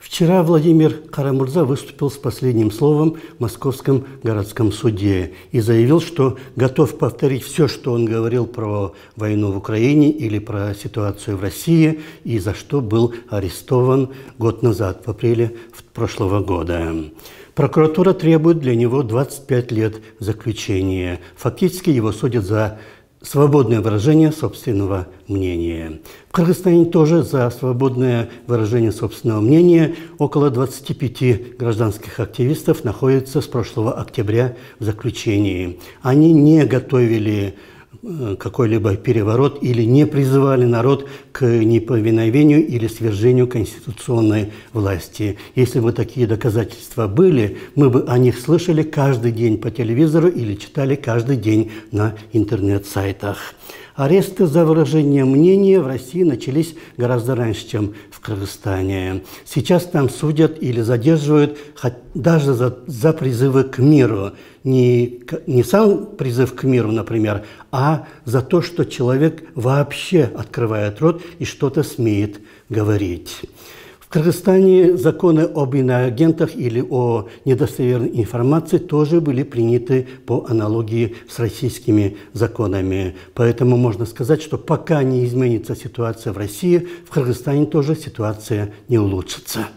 Вчера Владимир Кара-Мурза выступил с последним словом в Московском городском суде и заявил, что готов повторить все, что он говорил про войну в Украине или про ситуацию в России, и за что был арестован год назад, в апреле прошлого года. Прокуратура требует для него 25 лет заключения. Фактически его судят за свободное выражение собственного мнения. В Кыргызстане тоже за свободное выражение собственного мнения около 25 гражданских активистов находятся с прошлого октября в заключении. Они не готовили какой-либо переворот или не призывали народ к неповиновению или свержению конституционной власти. Если бы такие доказательства были, мы бы о них слышали каждый день по телевизору или читали каждый день на интернет-сайтах. Аресты за выражение мнения в России начались гораздо раньше, чем в Кыргызстане. Сейчас там судят или задерживают даже за призывы к миру. Не сам призыв к миру, например, а за то, что человек вообще открывает рот и что-то смеет говорить. В Кыргызстане законы об иноагентах или о недостоверной информации тоже были приняты по аналогии с российскими законами. Поэтому можно сказать, что пока не изменится ситуация в России, в Кыргызстане тоже ситуация не улучшится.